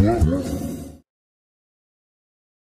What